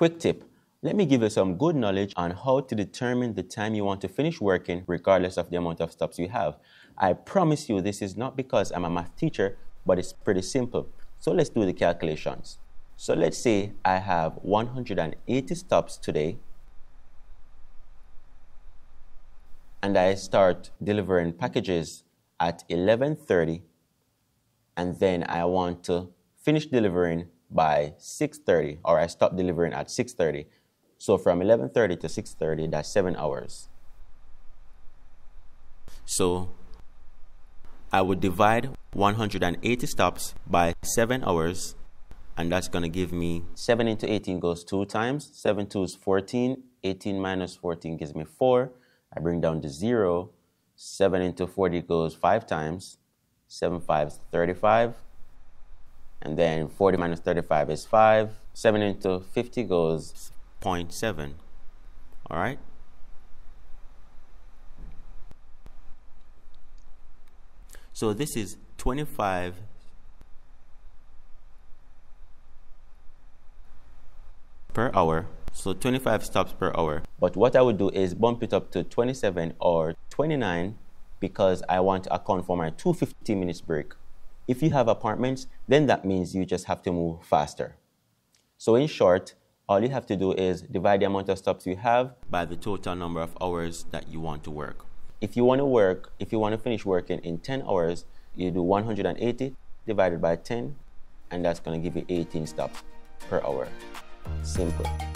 Quick tip, let me give you some good knowledge on how to determine the time you want to finish working regardless of the amount of stops you have. I promise you this is not because I'm a math teacher, but it's pretty simple. So let's do the calculations. So let's say I have 180 stops today and I start delivering packages at 11:30 and then I want to finish delivering by 6:30, or I stop delivering at 6:30. So from 11:30 to 6:30, that's 7 hours. So I would divide 180 stops by 7 hours, and that's going to give me 7 into 18 goes 2 times. 7 2's 14. 18 minus 14 gives me 4. I bring down to 0. 7 into 40 goes 5 times. 7 5's 35. And then 40 minus 35 is 5. 7 into 50 goes 0.7. All right. So this is 25 per hour. So 25 stops per hour. But what I would do is bump it up to 27 or 29 because I want to account for my 2 15-minute break. If you have apartments, then that means you just have to move faster. So in short, all you have to do is divide the amount of stops you have by the total number of hours that you want to work. If you want to finish working in 10 hours, you do 180 divided by 10, and that's going to give you 18 stops per hour. Simple.